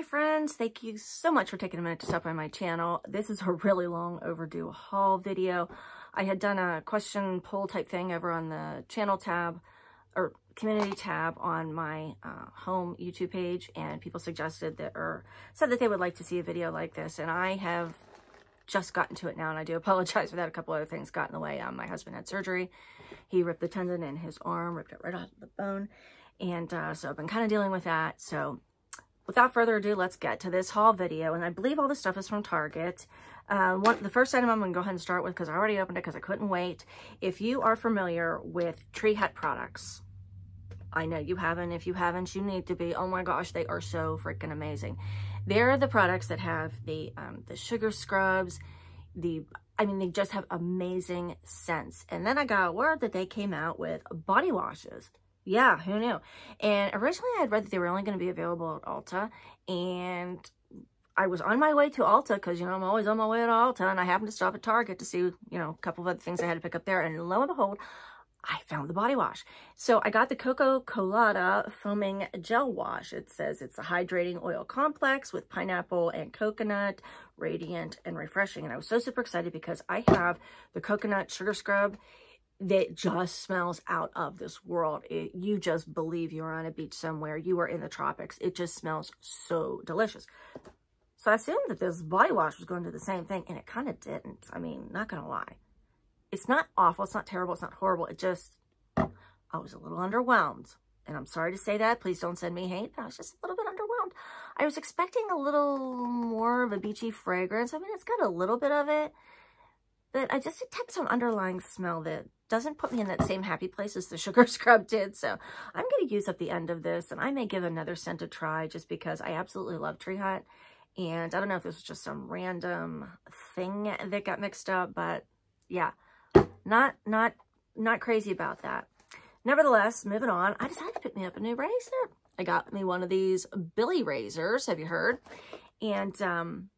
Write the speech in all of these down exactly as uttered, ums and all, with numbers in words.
Hi friends, thank you so much for taking a minute to stop by my channel. This is a really long overdue haul video. I had done a question poll type thing over on the channel tab or community tab on my uh, home YouTube page, and people suggested that or said that they would like to see a video like this, and I have just gotten to it now, and I do apologize for that. A couple other things got in the way. Um, my husband had surgery. He ripped the tendon in his arm, ripped it right off the bone, and uh, so I've been kind of dealing with that. So without further ado, let's get to this haul video. And I believe all this stuff is from Target. Uh, one, the first item I'm going to go ahead and start with, because I already opened it because I couldn't wait. If you are familiar with Tree Hut products, I know you haven't. If you haven't, you need to be. Oh my gosh, they are so freaking amazing. They're the products that have the um, the sugar scrubs. The I mean, they just have amazing scents. And then I got word that they came out with body washes. Yeah, who knew? And originally I had read that they were only going to be available at Ulta, and I was on my way to Ulta because, you know, I'm always on my way to Ulta, and I happened to stop at Target to see, you know, a couple of other things I had to pick up there, and lo and behold, I found the body wash. So I got the Coco Colada Foaming Gel Wash. It says it's a hydrating oil complex with pineapple and coconut, radiant and refreshing, and I was so super excited because I have the coconut sugar scrub that just smells out of this world. It, you just believe you're on a beach somewhere. You are in the tropics. It just smells so delicious. So I assumed that this body wash was going to do the same thing, and it kind of didn't. I mean, not going to lie. It's not awful. It's not terrible. It's not horrible. It just, I was a little underwhelmed. And I'm sorry to say that. Please don't send me hate. I was just a little bit underwhelmed. I was expecting a little more of a beachy fragrance. I mean, it's got a little bit of it, but I just detect some underlying smell that doesn't put me in that same happy place as the sugar scrub did. So I'm going to use up the end of this, and I may give another scent a try just because I absolutely love Tree Hut. And I don't know if this was just some random thing that got mixed up, but yeah, not, not, not crazy about that. Nevertheless, moving on, I decided to pick me up a new razor. I got me one of these Billy razors. Have you heard? And, um,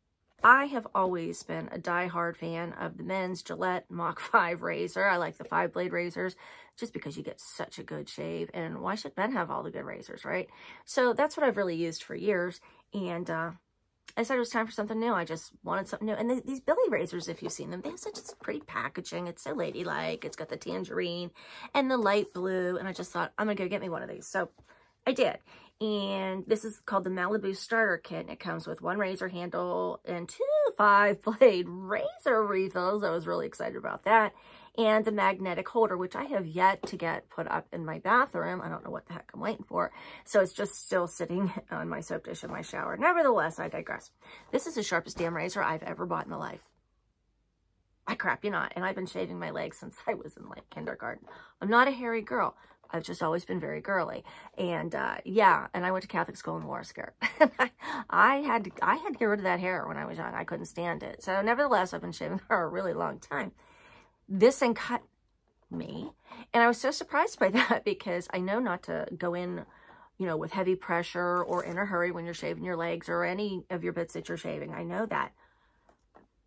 I have always been a diehard fan of the men's Gillette Mach five razor. I like the five blade razors just because you get such a good shave. And why should men have all the good razors, right? So that's what I've really used for years. And uh, I said it was time for something new. I just wanted something new. And th these Billy razors, if you've seen them, they have such pretty packaging. It's so ladylike. It's got the tangerine and the light blue. And I just thought, I'm going to go get me one of these. So I did. And this is called the Malibu Starter Kit. And it comes with one razor handle and two five-blade razor refills. I was really excited about that. And the magnetic holder, which I have yet to get put up in my bathroom. I don't know what the heck I'm waiting for. So it's just still sitting on my soap dish in my shower. Nevertheless, I digress. This is the sharpest damn razor I've ever bought in my life. I crap you not. And I've been shaving my legs since I was in like kindergarten. I'm not a hairy girl. I've just always been very girly. And uh, yeah, and I went to Catholic school and wore a skirt. I had to, I had to get rid of that hair when I was young. I couldn't stand it. So nevertheless, I've been shaving for a really long time. This thing cut me. And I was so surprised by that because I know not to go in, you know, with heavy pressure or in a hurry when you're shaving your legs or any of your bits that you're shaving. I know that.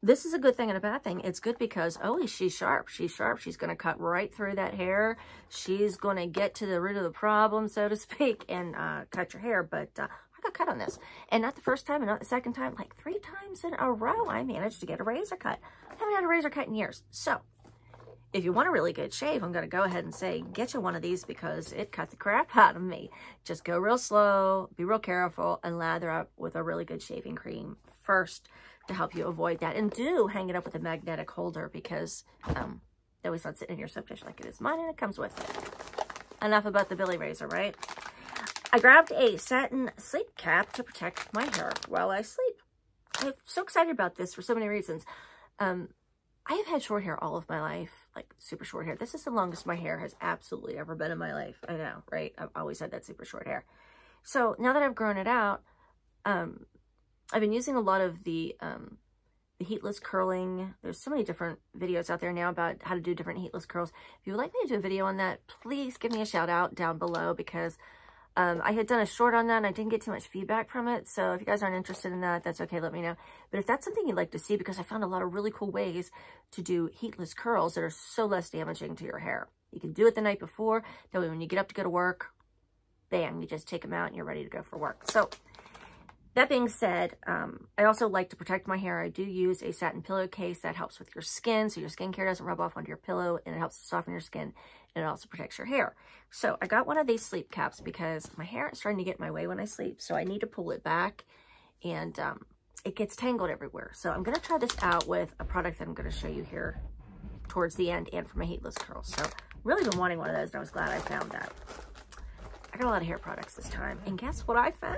This is a good thing and a bad thing. It's good because, oh, she's sharp. She's sharp. She's going to cut right through that hair. She's going to get to the root of the problem, so to speak, and uh, cut your hair. But uh, I got cut on this. And not the first time and not the second time. Like three times in a row, I managed to get a razor cut. I haven't had a razor cut in years. So if you want a really good shave, I'm going to go ahead and say, get you one of these because it cut the crap out of me. Just go real slow, be real careful, and lather up with a really good shaving cream first to help you avoid that. And do hang it up with a magnetic holder because um, they always let it sit in your soap dish like it is mine, and it comes with it. Enough about the Billy razor, right? I grabbed a satin sleep cap to protect my hair while I sleep. I'm so excited about this for so many reasons. Um, I have had short hair all of my life, like super short hair. This is the longest my hair has absolutely ever been in my life. I know, right? I've always had that super short hair. So now that I've grown it out, um, I've been using a lot of the, um, the heatless curling. There's so many different videos out there now about how to do different heatless curls. If you would like me to do a video on that, please give me a shout out down below because um, I had done a short on that and I didn't get too much feedback from it. So if you guys aren't interested in that, that's okay. Let me know. But if that's something you'd like to see, because I found a lot of really cool ways to do heatless curls that are so less damaging to your hair. You can do it the night before. That way when you get up to go to work, bam, you just take them out and you're ready to go for work. So That being said, um, I also like to protect my hair. I do use a satin pillowcase that helps with your skin, so your skincare doesn't rub off onto your pillow, and it helps to soften your skin, and it also protects your hair. So I got one of these sleep caps because my hair is starting to get in my way when I sleep, so I need to pull it back, and um, it gets tangled everywhere. So I'm going to try this out with a product that I'm going to show you here towards the end, and for my heatless curls. So really been wanting one of those, and I was glad I found that. I got a lot of hair products this time, and guess what I found?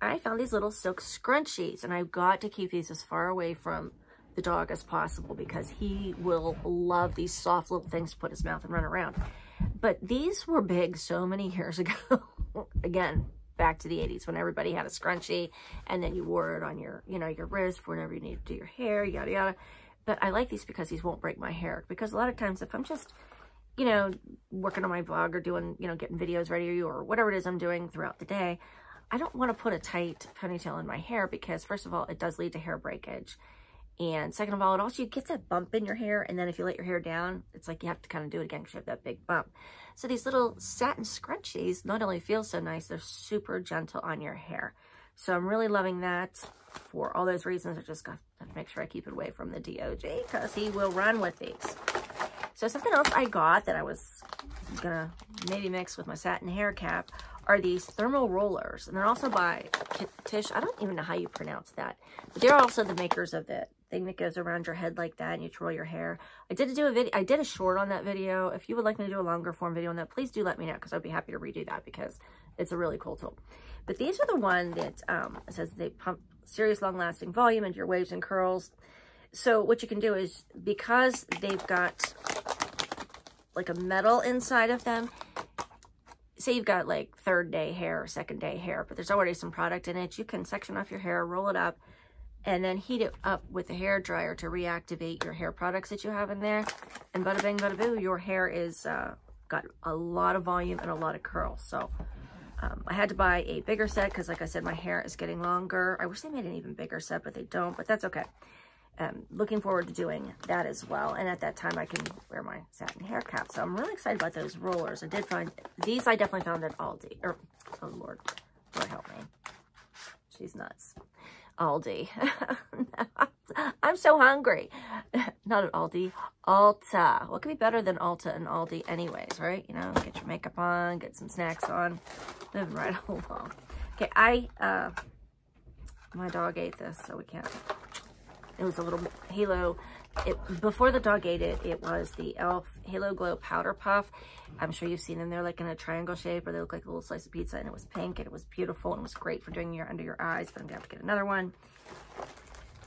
I found these little silk scrunchies, and I've got to keep these as far away from the dog as possible because he will love these soft little things to put in his mouth and run around. But these were big so many years ago. Again, back to the eighties when everybody had a scrunchie, and then you wore it on your, you know, your wrist for whenever you need to do your hair, yada yada. But I like these because these won't break my hair, because a lot of times if I'm just, you know, working on my vlog or doing, you know, getting videos ready or whatever it is I'm doing throughout the day, I don't want to put a tight ponytail in my hair because, first of all, it does lead to hair breakage. And second of all, it also gets that bump in your hair. And then if you let your hair down, it's like you have to kind of do it again because you have that big bump. So these little satin scrunchies not only feel so nice, they're super gentle on your hair. So I'm really loving that. For all those reasons, I just got to make sure I keep it away from the dog because he will run with these. So something else I got that I was going to maybe mix with my satin hair cap are these thermal rollers. And they're also by K Tish. I don't even know how you pronounce that. But they're also the makers of the thing that goes around your head like that and you twirl your hair. I did do a video. I did a short on that video. If you would like me to do a longer form video on that, please do let me know because I'd be happy to redo that because it's a really cool tool. But these are the one that um, it says they pump serious long-lasting volume into your waves and curls. So what you can do is, because they've got like a metal inside of them, say you've got like third day hair or second day hair, but there's already some product in it, you can section off your hair, roll it up, and then heat it up with a hair dryer to reactivate your hair products that you have in there. And bada bing, bada boo, your hair is uh, got a lot of volume and a lot of curl. So um, I had to buy a bigger set because, like I said, my hair is getting longer. I wish they made an even bigger set, but they don't, but that's okay. Um, looking forward to doing that as well. And at that time, I can wear my satin hair cap. So I'm really excited about those rollers. I did find these. I definitely found at Aldi. Or, oh, Lord. Lord, help me. She's nuts. Aldi. I'm so hungry. Not at Aldi. Ulta. What could be better than Ulta and Aldi anyways, right? You know, get your makeup on, get some snacks on. Living right along. Okay, I, uh, my dog ate this, so we can't. It was a little halo. It, before the dog ate it, it was the e l f. Halo Glow Powder Puff. I'm sure you've seen them. They're like in a triangle shape, or they look like a little slice of pizza, and it was pink, and it was beautiful, and it was great for doing your under your eyes, but I'm going to have to get another one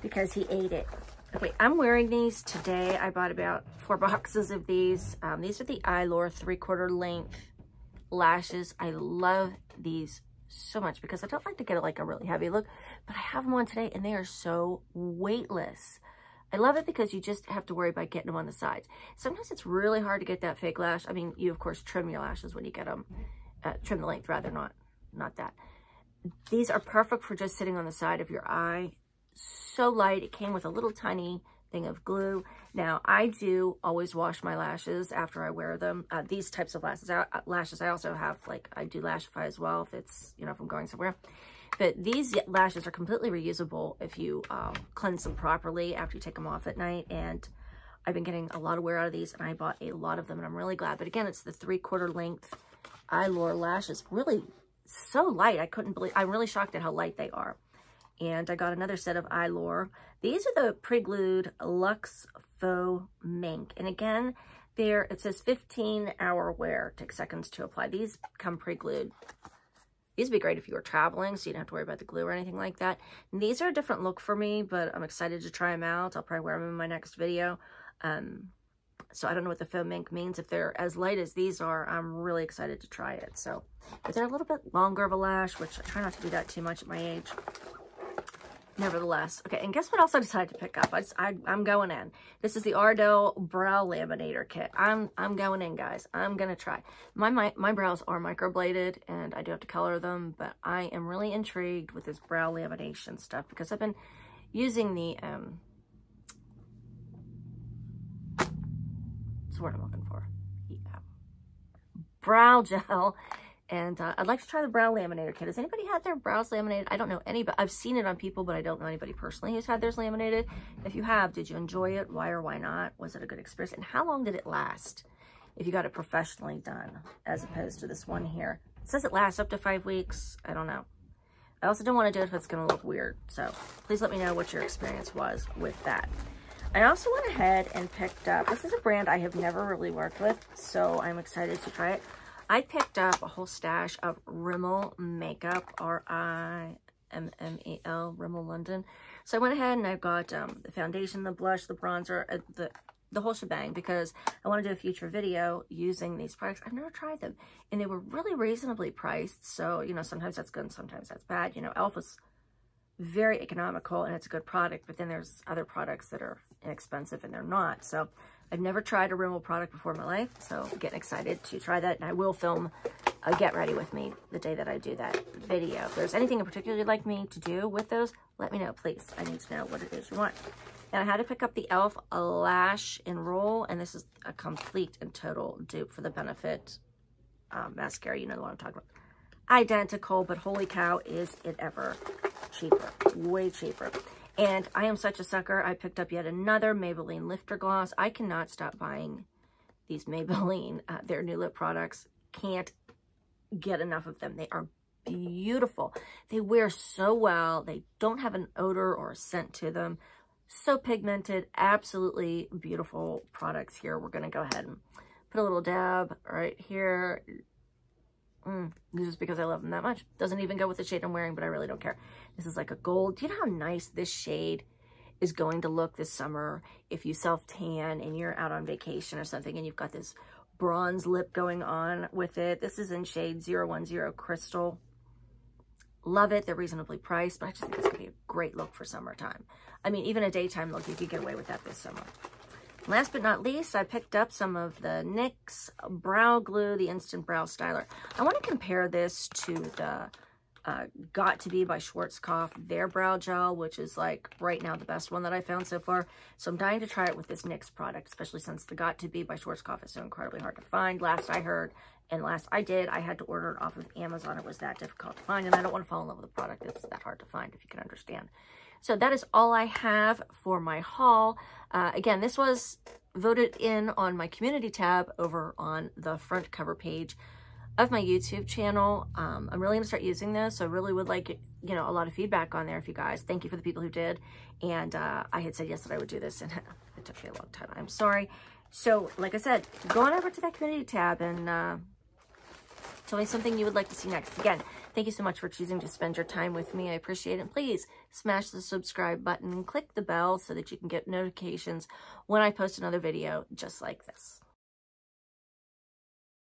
because he ate it. Okay, I'm wearing these today. I bought about four boxes of these. Um, these are the Eylure three-quarter length lashes. I love these so much because I don't like to get like a really heavy look, but I have them on today and they are so weightless. I love it because you just have to worry about getting them on the sides. Sometimes it's really hard to get that fake lash. I mean, you of course trim your lashes when you get them, uh, trim the length rather, not not that. These are perfect for just sitting on the side of your eye. So light. It came with a little tiny thing of glue. Now I do always wash my lashes after I wear them. Uh, these types of lashes, uh, lashes I also have, like I do Lashify as well if it's, you know, if I'm going somewhere. But these lashes are completely reusable if you uh, cleanse them properly after you take them off at night. And I've been getting a lot of wear out of these, and I bought a lot of them, and I'm really glad. But again, it's the three-quarter length Eylure lashes. Really so light. I couldn't believe, I'm really shocked at how light they are. And I got another set of Eylure. These are the pre-glued Luxe Faux Mink. And again, there it says fifteen hour wear. Takes seconds to apply. These come pre-glued. These would be great if you were traveling, so you don't have to worry about the glue or anything like that. And these are a different look for me, but I'm excited to try them out. I'll probably wear them in my next video. Um, so I don't know what the faux mink means. If they're as light as these are, I'm really excited to try it. So, but they're a little bit longer of a lash, which I try not to do that too much at my age. Nevertheless, okay, and guess what else I decided to pick up? I, just, I I'm going in. This is the Ardell Brow Laminator Kit. I'm I'm going in, guys. I'm gonna try. My my my brows are microbladed, and I do have to color them, but I am really intrigued with this brow lamination stuff because I've been using the um. What's the word I'm looking for? Yeah. Brow gel And uh, I'd like to try the brow laminator kit. Has anybody had their brows laminated? I don't know any, but I've seen it on people, but I don't know anybody personally who's had theirs laminated. If you have, did you enjoy it? Why or why not? Was it a good experience? And how long did it last if you got it professionally done, as opposed to this one here? It says it lasts up to five weeks. I don't know. I also don't want to do it if it's going to look weird. So please let me know what your experience was with that. I also went ahead and picked up, this is a brand I have never really worked with, so I'm excited to try it. I picked up a whole stash of Rimmel makeup, R I M M E L, Rimmel London. So I went ahead and I got um, the foundation, the blush, the bronzer, uh, the, the whole shebang, because I want to do a future video using these products. I've never tried them, and they were really reasonably priced. So, you know, sometimes that's good and sometimes that's bad. You know, e l f is very economical and it's a good product, but then there's other products that are inexpensive and they're not. So I've never tried a Rimmel product before in my life, so I'm getting excited to try that. And I will film a get ready with me the day that I do that video. If there's anything in particular you'd like me to do with those, let me know, please. I need to know what it is you want. And I had to pick up the e l f Lash and Roll, and this is a complete and total dupe for the Benefit um, mascara. You know the one I'm talking about. Identical, but holy cow, is it ever cheaper. Way cheaper. And I am such a sucker. I picked up yet another Maybelline Lifter Gloss. I cannot stop buying these Maybelline, uh, their new lip products. Can't get enough of them. They are beautiful. They wear so well. They don't have an odor or a scent to them. So pigmented. Absolutely beautiful products here. We're going to go ahead and put a little dab right here. Mm, this is because I love them that much. Doesn't even go with the shade I'm wearing, but I really don't care. This is like a gold. Do you know how nice this shade is going to look this summer if you self-tan and you're out on vacation or something and you've got this bronze lip going on with it? This is in shade zero one zero Crystal. Love it. They're reasonably priced, but I just think it's going to be a great look for summertime. I mean, even a daytime look, you could get away with that this summer. Last but not least, I picked up some of the nix Brow Glue, the Instant Brow Styler. I want to compare this to the uh, Got to Be by Schwarzkopf, their brow gel, which is like right now the best one that I found so far. So I'm dying to try it with this nix product, especially since the Got to Be by Schwarzkopf is so incredibly hard to find. Last I heard, and last I did, I had to order it off of Amazon. It was that difficult to find, and I don't want to fall in love with a product that's that hard to find, if you can understand. So that is all I have for my haul. Uh, again, this was voted in on my community tab over on the front cover page of my YouTube channel. Um, I'm really gonna start using this. So I really would like, you know, a lot of feedback on there if you guys. Thank you for the people who did. And uh, I had said yes that I would do this, and it took me a long time. I'm sorry. So like I said, go on over to that community tab and uh, tell me something you would like to see next. Again, thank you so much for choosing to spend your time with me. I appreciate it. Please smash the subscribe button and click the bell so that you can get notifications when I post another video just like this.